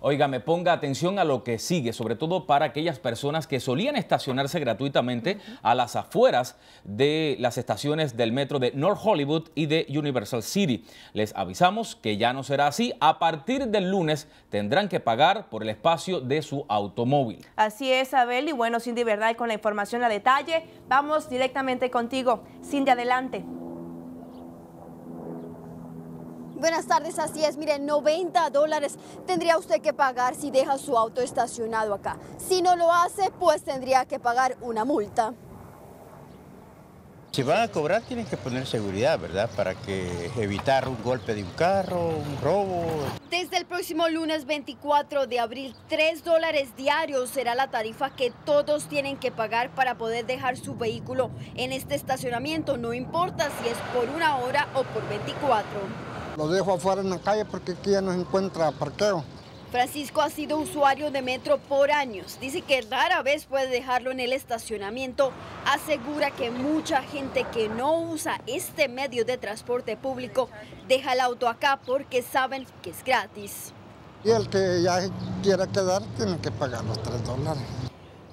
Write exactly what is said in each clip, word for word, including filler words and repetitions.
Óigame, ponga atención a lo que sigue, sobre todo para aquellas personas que solían estacionarse gratuitamente a las afueras de las estaciones del metro de North Hollywood y de Universal City. Les avisamos que ya no será así. A partir del lunes tendrán que pagar por el espacio de su automóvil. Así es, Abel. Y bueno, Cindy, ¿verdad? Con la información a detalle, vamos directamente contigo. Cindy, adelante. Buenas tardes, así es, miren, noventa dólares tendría usted que pagar si deja su auto estacionado acá. Si no lo hace, pues tendría que pagar una multa. Si van a cobrar, tienen que poner seguridad, ¿verdad? Para que evitar un golpe de un carro, un robo. Desde el próximo lunes veinticuatro de abril, tres dólares diarios será la tarifa que todos tienen que pagar para poder dejar su vehículo en este estacionamiento, no importa si es por una hora o por veinticuatro. Lo dejo afuera en la calle porque aquí ya no se encuentra parqueo. Francisco ha sido usuario de Metro por años. Dice que rara vez puede dejarlo en el estacionamiento. Asegura que mucha gente que no usa este medio de transporte público deja el auto acá porque saben que es gratis. Y el que ya quiera quedar tiene que pagar los tres dólares.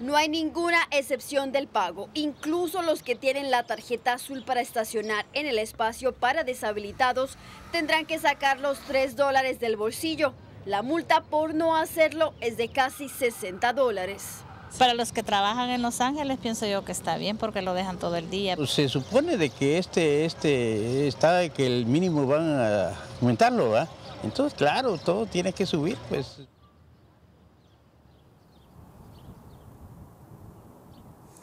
No hay ninguna excepción del pago, incluso los que tienen la tarjeta azul para estacionar en el espacio para deshabilitados tendrán que sacar los tres dólares del bolsillo. La multa por no hacerlo es de casi sesenta dólares. Para los que trabajan en Los Ángeles pienso yo que está bien porque lo dejan todo el día. Se supone de que este, este está de que el mínimo van a aumentarlo, ¿verdad? Entonces claro, todo tiene que subir, pues.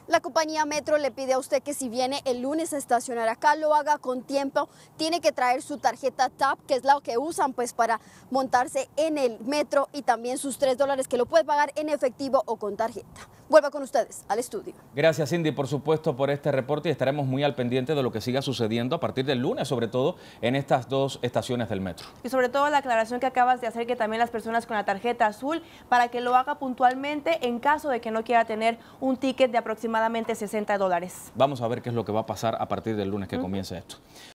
La compañía Metro le pide a usted que si viene el lunes a estacionar acá, lo haga con tiempo. Tiene que traer su tarjeta T A P, que es la que usan pues para montarse en el metro, y también sus tres dólares que lo puede pagar en efectivo o con tarjeta. Vuelva con ustedes al estudio. Gracias, Cindy, por supuesto, por este reporte, y estaremos muy al pendiente de lo que siga sucediendo a partir del lunes, sobre todo en estas dos estaciones del metro. Y sobre todo la aclaración que acabas de hacer, que también las personas con la tarjeta azul, para que lo haga puntualmente en caso de que no quiera tener un ticket de aproximadamente sesenta dólares. Vamos a ver qué es lo que va a pasar a partir del lunes que comience esto.